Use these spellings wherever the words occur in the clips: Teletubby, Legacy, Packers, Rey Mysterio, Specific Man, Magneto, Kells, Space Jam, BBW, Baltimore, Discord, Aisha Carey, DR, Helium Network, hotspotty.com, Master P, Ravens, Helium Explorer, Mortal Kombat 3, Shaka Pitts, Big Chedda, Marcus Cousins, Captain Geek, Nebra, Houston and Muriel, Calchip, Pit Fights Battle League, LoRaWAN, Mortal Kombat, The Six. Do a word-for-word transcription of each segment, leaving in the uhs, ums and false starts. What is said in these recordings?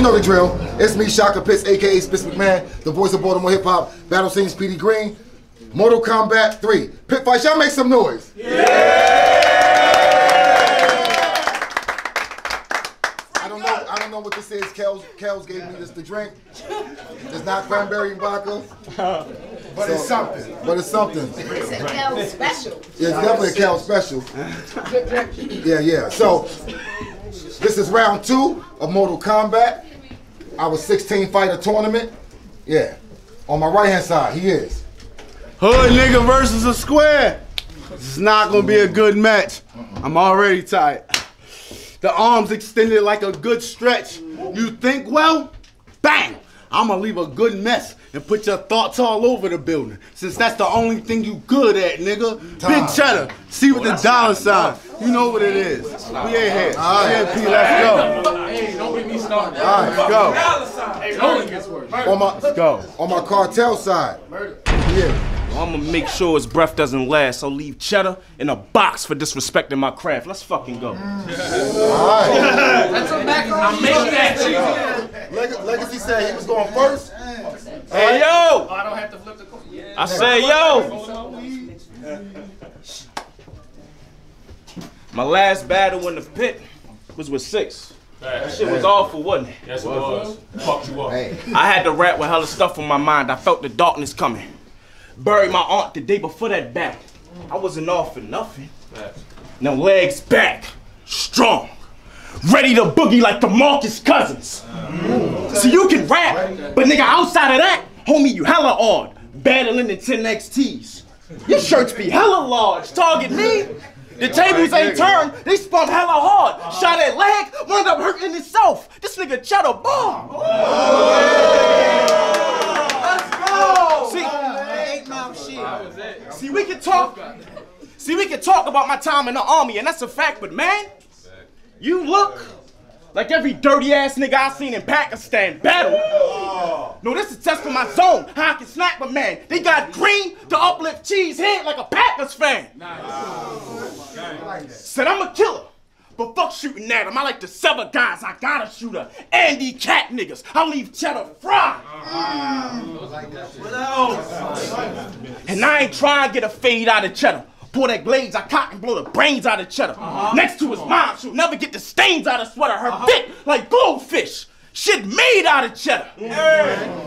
you know the drill. It's me, Shaka Pitts, a k a. Specific Man, the voice of Baltimore hip-hop, battle scenes, P D Green, Mortal Kombat three. Pit Fights, y'all make some noise. Yeah! I don't know, I don't know what this is. Kells, Kells gave me this to drink. It's not cranberry and vodka. But so, it's something. But it's something. It's a Kells special. Yeah, it's definitely a Kells special. Yeah, yeah. So, this is round two of Mortal Kombat, our sixteen fighter tournament. Yeah, on my right hand side, he is. Hood nigga versus a square. This is not gonna be a good match. I'm already tired. The arms extended like a good stretch. You think well? Bang! I'm gonna leave a good mess and put your thoughts all over the building, since that's the only thing you good at, nigga. Time. Big Chedda, see what well, the dollar sign. You know what it is. We ain't here. All right, P, let's go. Hey, don't get me started. All right, let's go. Hey, on my, let's go. On my cartel side. Murder. Yeah. Well, I'm gonna make sure his breath doesn't last, so leave Chedda in a box for disrespecting my craft. Let's fucking go. Mm. All right. That's a back. I'm making that cheese. Legacy said he was going first. Hey, yo! Oh, I don't have to flip the coin. Yeah. I say, yo! My last battle in the pit was with Six. That hey, shit hey. was awful, wasn't it? Yes, it was. Fucked you up. Hey. I had to rap with hella stuff on my mind. I felt the darkness coming. Buried my aunt the day before that battle. I wasn't off for nothing. Now legs back, strong. Ready to boogie like the Marcus Cousins. Mm. So you can rap, but nigga, outside of that, homie, you hella odd. Battling in ten X Ts. Your shirts be hella large. Target me. The tables ain't turned. They spun hella hard. Shot at leg, wound up hurting itself. This nigga Chedda ball. Oh. Oh. Yeah. Let's go. See, ain't shit. See, we can talk. See, we can talk about my time in the army, and that's a fact. But man, you look like every dirty ass nigga I seen in Pakistan battle. Oh. No, this is a test for my zone. How I can snipe, but man, they got green to uplift Cheese head like a Packers fan. Nice. Oh. Nice. Said I'm a killer, but fuck shooting at him. I like to sever guys. I gotta shoot her. Andy cat niggas. I leave Chedda fried. Mm. What else? And I ain't trying to get a fade out of Chedda. Pour that glades, I cock and blow the brains out of Chedda. Uh-huh. Next to his mom, she'll never get the stains out of sweater. Her uh-huh. dick like goldfish. Shit made out of Chedda. Yeah. Yeah.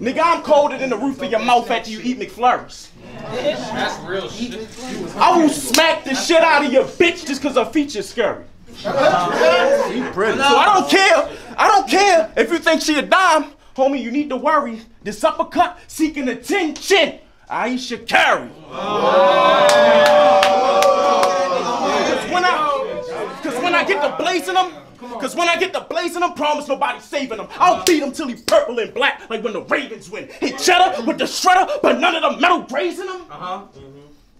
Nigga, I'm colder than the roof of your mouth after you eat McFlurries. Yeah. That's real shit. I will smack the shit out of your bitch just cause her feature's scary. So I don't care. I don't care if you think she a dime. Homie, you need to worry. This uppercut seeking attention. Aisha Carey. Because when I, because when I get the blazing them, because when I get the blazing them, promise nobody saving them. I'll beat him till he purple and black, like when the Ravens win. Hit Chedda with the shredder, but none of the metal grazing him. Uh-huh.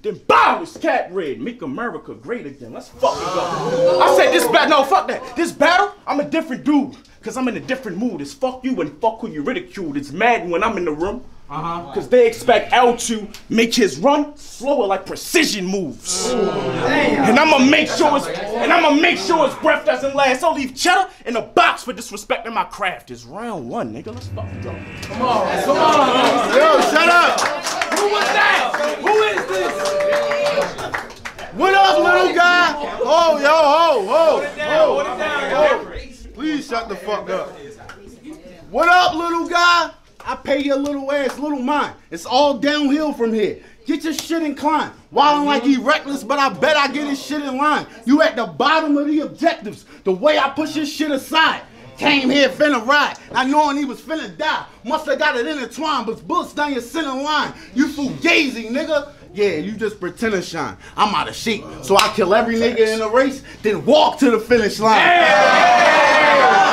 Then bow is cat red, make America great again. Let's fucking go. I said this battle, no fuck that. This battle, I'm a different dude, cause I'm in a different mood. It's fuck you and fuck who you ridiculed. It's mad when I'm in the room. Uh-huh. Cause they expect L to make his run slower like precision moves. Ooh. And I'ma make sure it's and I'ma make sure his breath doesn't last. I'll leave Chedda in a box for disrespecting my craft. It's round one, nigga. Let's fucking go. Come on, come on. Yo, Chedda! Who was that? Who is this? What up, little guy? Oh, yo, oh, oh, oh, oh. Please shut the fuck up. What up, little guy? I pay your little ass, little mind. It's all downhill from here. Get your shit inclined. Wildin' like he reckless, but I bet I get his shit in line. You at the bottom of the objectives, the way I push his shit aside. Came here finna ride, not knowing he was finna die. Must have got it intertwined, but bullets down your center line. You fugazi, nigga. Yeah, you just pretend to shine. I'm out of shape, so I kill every nigga in the race, then walk to the finish line. Yeah. Yeah.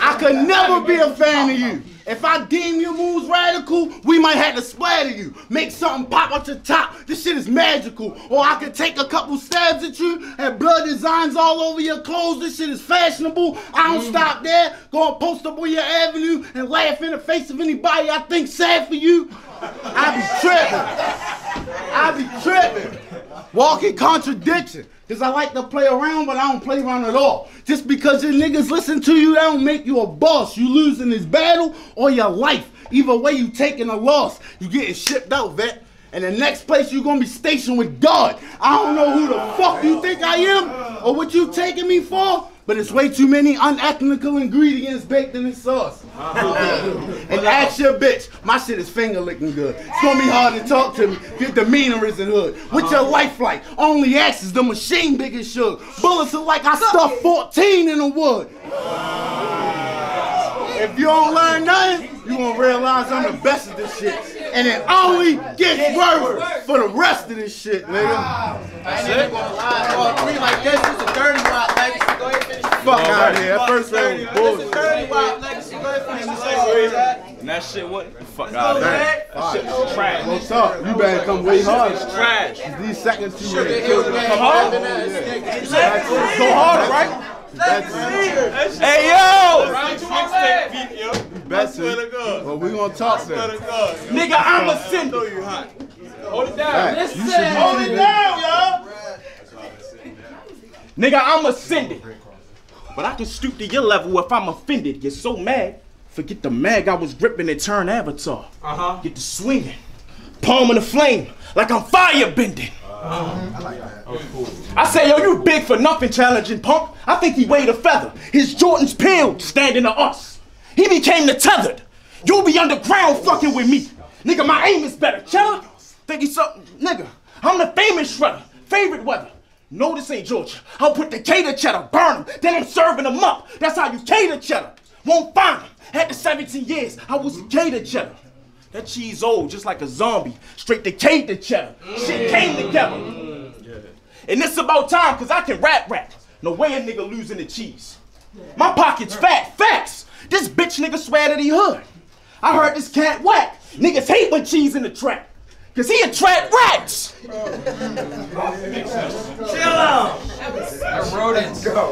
I could never be a fan of you. If I deem your moves radical, we might have to splatter you. Make something pop out your top. This shit is magical. Or I could take a couple stabs at you and blood designs all over your clothes. This shit is fashionable. I don't stop there. Go and post up on your avenue and laugh in the face of anybody I think sad for you. I be tripping. I be tripping. Walking contradiction. Because I like to play around, but I don't play around at all. Just because your niggas listen to you, that don't make you a boss. You losing this battle or your life. Either way, you taking a loss. You getting shipped out, vet. And the next place you're going to be stationed with God. I don't know who the fuck you think I am or what you taking me for. But it's way too many unethical ingredients baked in this sauce. And ask your bitch, my shit is finger licking good. It's gonna be hard to talk to me. Your demeanor is in hood. What's your life like? Only axe is the machine big as should. Bullets are like I stuffed fourteen in the wood. If you don't learn nothing, you gonna realize I'm the best at this shit. And it only gets worse for the rest of this shit, nigga. I ain't even gonna lie, all three like this is a dirty rock legacy. Go ahead and finish. Fuck out of here, that first round was bullshit. It's a dirty rock legacy. Go ahead and finish. And that shit, what the fuck out of here? That shit was trash. What's up? You better come way hard. It's trash. These seconds you ready. Come hard? It's so hard, right? Hey yo! Best it. Well, we gonna talk then. Nigga, I'm a sin. Hold it down. Listen. Hold it down, y'all. Nigga, I'm ascended. But I can stoop to your level if I'm offended. You're so mad. Forget the mag I was gripping and turn avatar. Uh huh. Get to swinging, palm in the flame like I'm firebending. Um, I like that. Oh, cool. I say, yo, you big for nothing challenging punk. I think he weighed a feather. His Jordan's peeled, standing to us. He became the tethered. You'll be underground fucking with me. Nigga, my aim is better. Chedda, think he's something. Nigga, I'm the famous shredder. Favorite weather. No, this ain't Georgia. I'll put the K to Chedda, burn him. Then I'm serving him up. That's how you cater Chedda. Won't find him. After seventeen years, I was K to Chedda. That cheese old, just like a zombie. Straight decayed to Chedda. Mm. Shit came together. Mm. Yeah. And it's about time, cause I can rap rap. No way a nigga losing the cheese. Yeah. My pocket's fat, facts. This bitch nigga swear that he hood. I heard this cat whack. Niggas hate when cheese in the trap. Cause he attract rats. Chill out.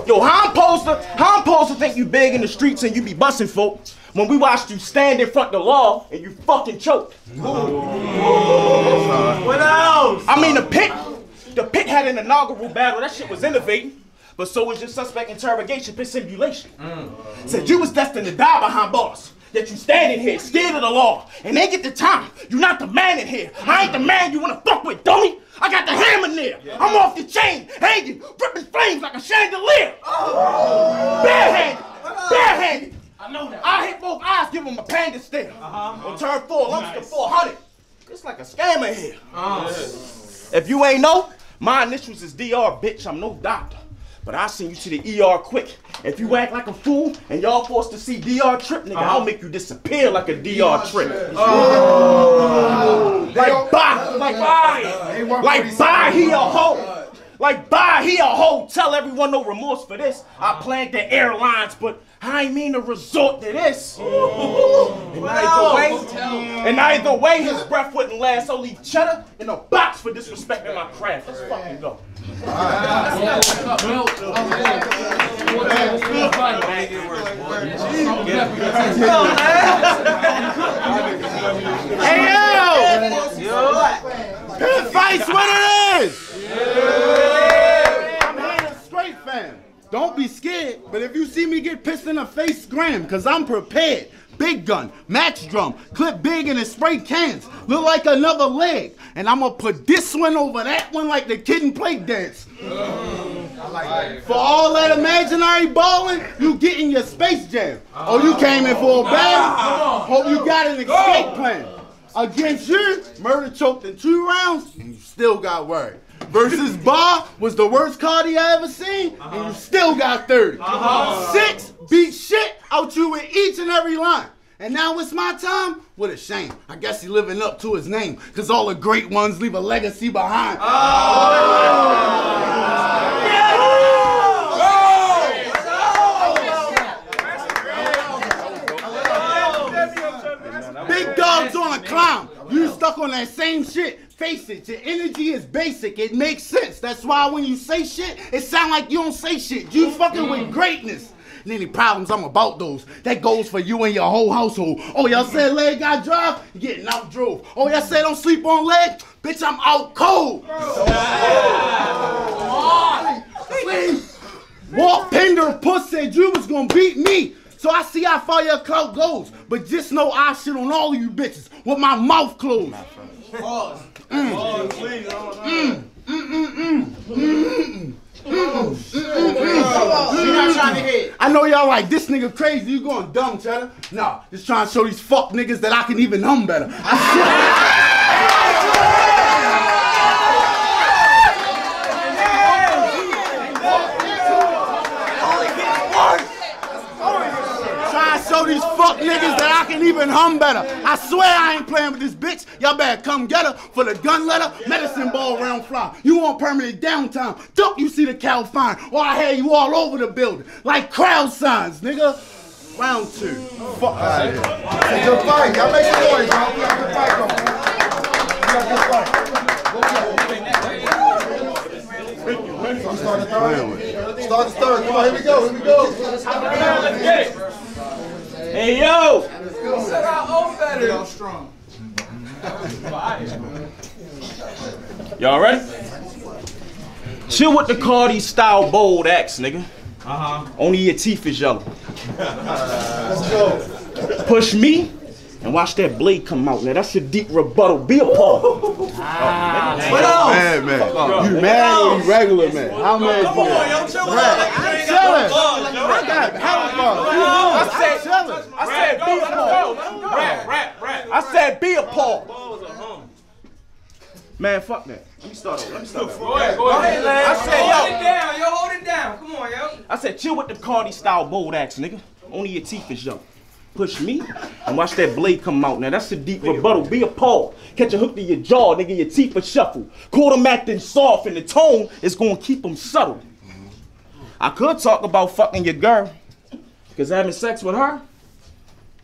Yo, how I'm supposed to, how I'm supposed to think you big in the streets and you be busting folks? When we watched you stand in front of the law and you fucking choked. What else? I mean the pit, the pit had an inaugural battle. That shit was innovating. But so was your suspect interrogation pit simulation. Mm. Said you was destined to die behind bars. That you standing here scared of the law and they get the time. You not the man in here. I ain't the man you wanna fuck with, dummy. I got the hammer there. Yeah. I'm off the chain, hanging, ripping flames like a chandelier. Oh. Barehanded, barehanded. I know that. I hit both eyes, give him a panda stare. Uh-huh. On turn four, lumps nice. To four hundred. It's like a scammer here. Uh-huh. If you ain't know, my initials is D R, bitch. I'm no doctor. But I'll send you to the E R quick. If you act like a fool and y'all forced to see D R trip, nigga, uh-huh. I'll make you disappear like a D R trip. Oh. Like buy, like buy, like buy he a hoe. Like buy he a hoe. Tell everyone no remorse for this. I planned the airlines, but I ain't mean to resort to this. Oh. And, either way, and either way, his breath wouldn't last. So leave Chedda in a box for disrespecting my craft. Let's fucking go. Hey yo! Pit Fights, what it is! Yeah. I'm here to straight fam. Don't be scared, but if you see me get pissed in the face, scram, cause I'm prepared. Big gun, match drum, clip big in his spray cans, look like another leg. And I'ma put this one over that one like the kid in play dance. Mm, I like that. For all that imaginary balling, you get in your Space Jam. Oh, you came in for a battle? Hope you got an escape plan. Against you, murder choked in two rounds, and you still got worried. Versus Bar was the worst card he ever seen, and you still got thirty. Uh-huh. Six beat shit out you with each and every line. And now it's my time? What a shame. I guess he living up to his name, cause all the great ones leave a legacy behind. Oh. Yeah. Big dog's on a climb. You stuck on that same shit. Face it, your energy is basic. It makes sense. That's why when you say shit, it sound like you don't say shit. You fucking with greatness. And any problems, I'm about those. That goes for you and your whole household. Oh, y'all said leg got drive? You're getting out drove. Oh, y'all said don't sleep on leg? Bitch, I'm out cold. Oh. on! Please! Walt Pender Puss said you was gonna beat me, so I see how far your clout goes. But just know I shit on all of you bitches with my mouth closed. Pause. Pause, please. Mm. Mm-mm-mm. Mm-mm-mm. Mm-mm. Mm-mm. I know y'all like, this nigga crazy, you going dumb, Chedda. Nah, just trying to show these fuck niggas that I can even hum better. Trying to show these fuck niggas that I can even hum better. I swear I ain't playing with this bitch. Y'all better come get her for the gun letter, medicine ball round fly. You want permanent downtime. Don't you see the cow fine, or I had you all over the building like crowd signs, nigga. Round two. Fuck. All right. It's a fight. Y'all make some noise, y'all. We got the fight going. We got the fight. Start the third. Start the third. Come on, here we go. Here we go. Let's get it. Hey, yo. We said our own better. Y'all strong. Y'all ready? Chill with the Cardi style bold axe, nigga. Uh-huh. Only your teeth is yellow. Let's go. Push me and watch that blade come out. Now that's your deep rebuttal. Be a paw. Ah, oh, what else? Man, man. Bro, you mad or you regular, man? How mad you? Come on, yo, chill out. Like, I ain't got no balls. I got hella balls. I said be a paw. Rap, rap, rap. I said be a paw. Man, fuck that. Let me start over. Let me start over. Go ahead, go ahead. I said, yo. Hold it down, yo. Hold it down. Come on, yo. I said, chill with the Cardi style bold axe, nigga. Only your teeth is yellow. Push me and watch that blade come out. Now that's a deep rebuttal. Be a paw. Catch a hook to your jaw, nigga. Your teeth are shuffle. Caught them acting soft, and the tone is gonna keep them subtle. I could talk about fucking your girl, cause having sex with her,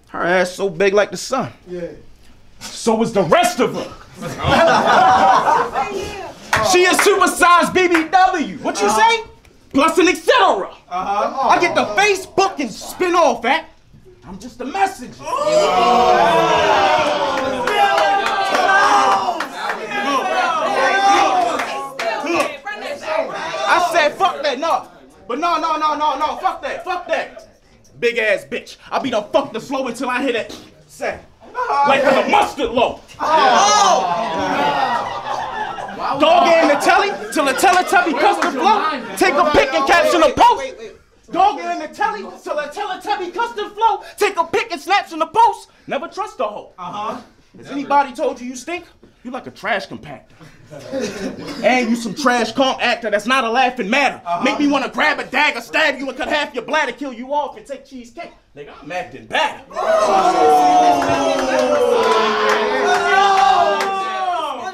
her ass so big like the sun. Yeah. So is the rest of her. She a supersized B B W. What you say? Plus an et cetera. I get the Facebook and spin off at. I'm just a messenger. I said, fuck that, no. But no, no, no, no, no. Fuck that, fuck that. Big ass bitch. I be done fuck the flow until I hit that sack. Like the mustard loaf. Oh! Dog in the telly till the Teletubby cuts the flow. Take a pic and caption a post. Dog in the telly till the Teletubby cuts the flow. Take a pic and snaps in the post. Never trust a hoe. Uh huh. Has anybody told you you stink? You like a trash compactor. And you some trash comp actor that's not a laughing matter. Uh-huh. Make me want to grab a dagger, stab you, and cut half your bladder, kill you off, and take cheesecake. Nigga, I'm acting bad. Oh.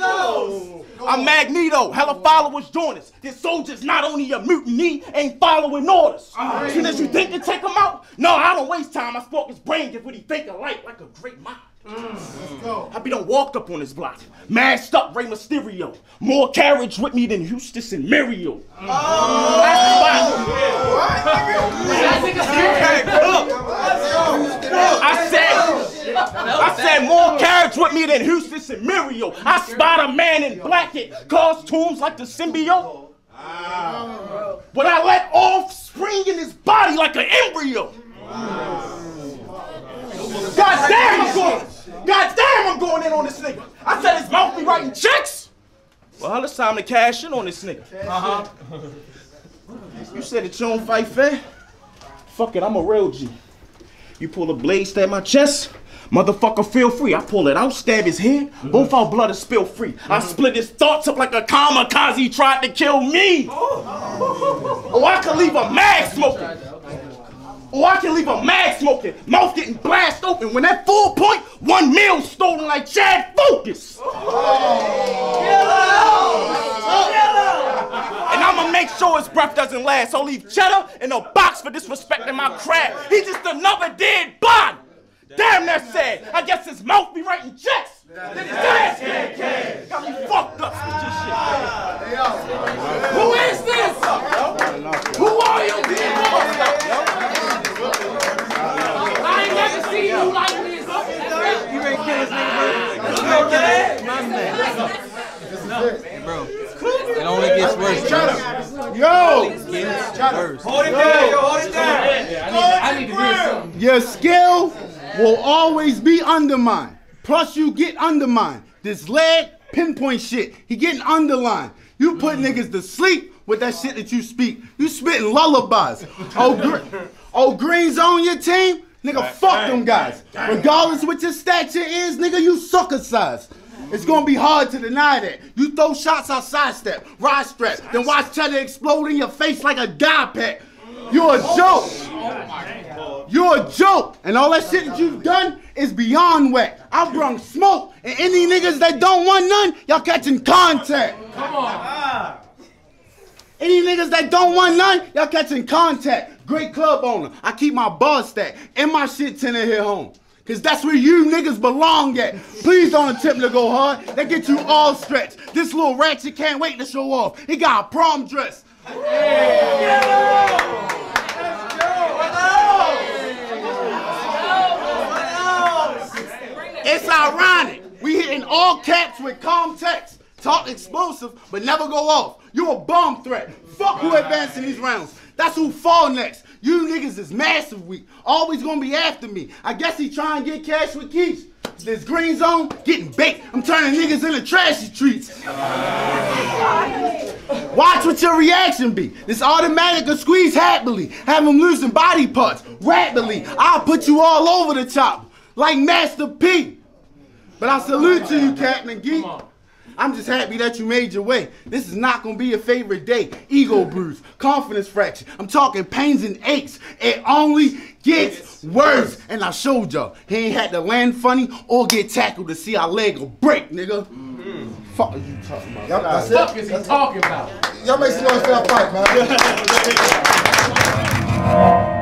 Oh. Oh. I'm Magneto, hella followers join us. This soldier's not only a mutiny, ain't following orders. Uh-huh. Soon as you think to take him out, no, I don't waste time. I spark his brain, get what he think of life like a great mind. Mm. Let's go. I be done walked up on this block, mashed up Rey Mysterio. More carriage with me than Houston and Muriel. Oh! I said, I said more carriage with me than Houston and Muriel. I spot a man in black it, costumes like the symbiote. Wow. But I let off spring in his body like an embryo. Wow. God damn, I'm going! God damn, I'm going in on this nigga! I said his mouth be writing checks! Well, it's time to cash in on this nigga. Uh-huh. You said that you don't fight fair? Fuck it, I'm a real G. You pull a blade, stab my chest, motherfucker feel free. I pull it out, stab his head, both our blood is spill free. I split his thoughts up like a kamikaze tried to kill me! Oh, I could leave a mag smoking! Or I can leave a mag smoking, mouth getting blast open. When that full point, one meal stolen like Chad Focus. Oh. Oh. And I'ma make sure his breath doesn't last. I'll leave Chedda in a box for disrespecting my craft. He's just another dead body. Damn, that's sad. I guess his mouth be writing checks. Then his ass can't. Got me fucked up with this shit. Who is this? Who are you people? I see you like this. You ain't kill this nigga, bro. You ain't kill this nigga. It only gets worse. Shut up. Hold it down, yo, hold it down. Yeah, I need, I need to hear something. Your skill will always be undermined. Plus you get undermined. This leg pinpoint shit, he getting underlined. You put mm. niggas to sleep with that shit that you speak. You spitting lullabies. Oh, oh, Green's on your team? Nigga, fuck them guys. Regardless what your stature is, nigga, you sucker size. It's gonna be hard to deny that. You throw shots out sidestep, rod strap, then watch Chedda explode in your face like a die pack. You're a joke. You're a joke. And all that shit that you've done is beyond whack. I brung smoke, and any niggas that don't want none, y'all catching contact. Come on. Any niggas that don't want none, y'all catching contact. Great club owner. I keep my bar stack and my shit tender here home. Cause that's where you niggas belong at. Please don't attempt to go hard. They get you all stretched. This little ratchet can't wait to show off. He got a prom dress. Hey. Yeah. It's ironic. We hitting all caps with calm text. Talk explosive, but never go off. You a bomb threat. Fuck who advancing these rounds. That's who fall next. You niggas is massive weak. Always gonna be after me. I guess he trying to get cash with Keys. This green zone getting baked. I'm turning niggas into trashy treats. Watch what your reaction be. This automatic will squeeze happily. Have him losing body parts rapidly. I'll put you all over the top. Like Master P. But I salute to you, Captain Geek. I'm just happy that you made your way. This is not gonna be your favorite day. Ego bruise, confidence fracture. I'm talking pains and aches. It only gets worse. And I showed y'all, he ain't had to land funny or get tackled to see our leg will break, nigga. Mm-hmm. Fuck are you talking about? Yep, that's fuck it. Is he that's talking it. About? Y'all make some noise for that fight, man.